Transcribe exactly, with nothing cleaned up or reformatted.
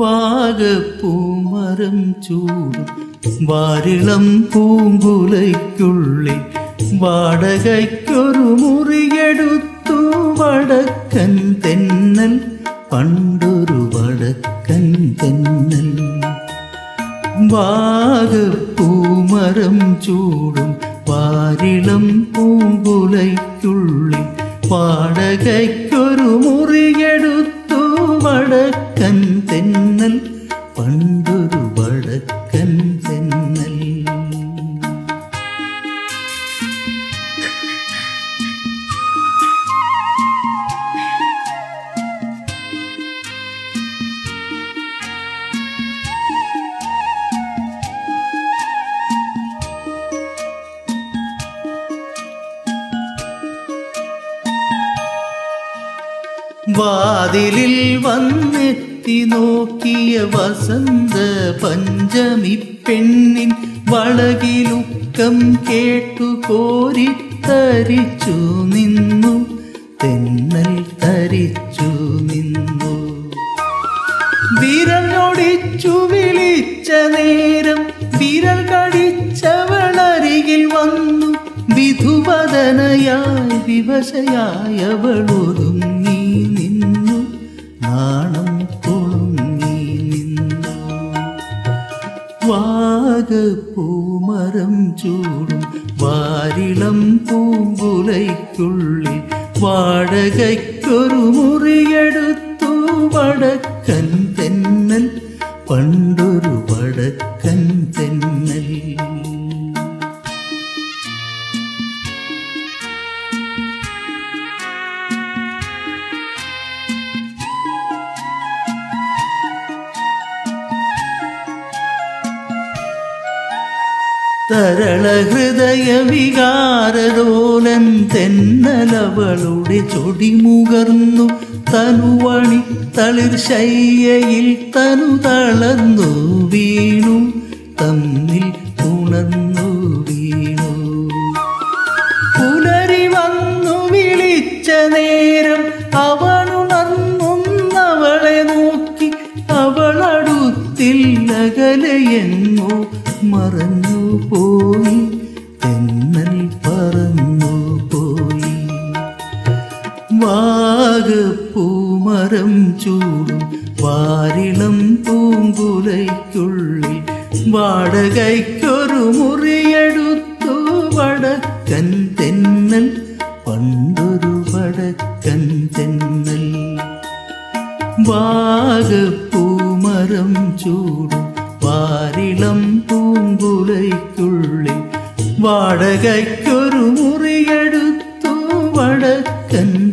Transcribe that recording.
വാഗപ്പൂമരം ചൂടും വാരിളം പൂങ്കുലയ്ക്കുള്ളിൽ വാടകയ്ക്കൊരു മുറിയെടുത്തു വടക്കൻ തെന്നൽ. പണ്ടൊരു വടക്കൻ തെന്നൽ. വാഗപ്പൂമരം ചൂടും വാരിളം പൂങ്കുലയ്ക്കുള്ളിൽ വാടകയ്ക്കൊരു മുറിയെടുത്തു വടക്കൻ തെന്നൽ. പണ്ടൊരു വടക്കൻ തെന്നൽ. വാതിലിൽ വന്നെത്തി നോക്കിയ വസന്ത പഞ്ചമി പെണ്ണിൻ വളകിലുക്കം കേട്ടു കോരിത്തരിച്ചു നിന്നു തെന്നൽ തരിച്ചു നിന്നു. വിരലൊടിച്ചു വിളിച്ച നേരം വിരൽ കടിച്ചവളരികിൽ വന്നു. വിധുവദനയായി വിവശയായവളൊതുങ്ങി നിന്നു. നാണം തുളുങ്ങി നിന്നു. വാഗപ്പൂമരം ചൂടും വാരിളം പൂങ്കുലയ്ക്കുള്ളിൽ വാടകയ്ക്കൊരു മുറിയെടുത്തു വടക്കൻ തെന്നൽ. പണ്ടൊരു വടക്കൻ തെന്നൽ. തരളഹൃദയ വികാരതോലൻ തെന്നലവളുടെ ചൊടിമുകർന്നു. തനുവണി തളിർ ശയ്യയിൽ തനു തളർന്നു വീണു. തമ്മിൽ ഉണർന്നു വീണു. പുലരി വന്നു വിളിച്ച നേരം അവനുണർന്നുന്നവളെ നോക്കി. അവളടുത്തില്ലകലയെന്നോ മറന്നു പോയി തെന്നൽ പറന്നു പോയി. വാഗപ്പൂമരം ചൂടും വാരിളം പൂങ്കുലയ്ക്കുള്ളിൽ വാടകയ്ക്കൊരു മുറിയെടുത്തു വടക്കൻ തെന്നൽ. പണ്ടൊരു വടക്കൻ തെന്നൽ. വാഗപ്പൂമരം ചൂടും വാരിളം പൂങ്കുലയ്ക്കുള്ളിൽ വാടകയ്ക്കൊരു മുറിയെടുത്തു വടക്കൻ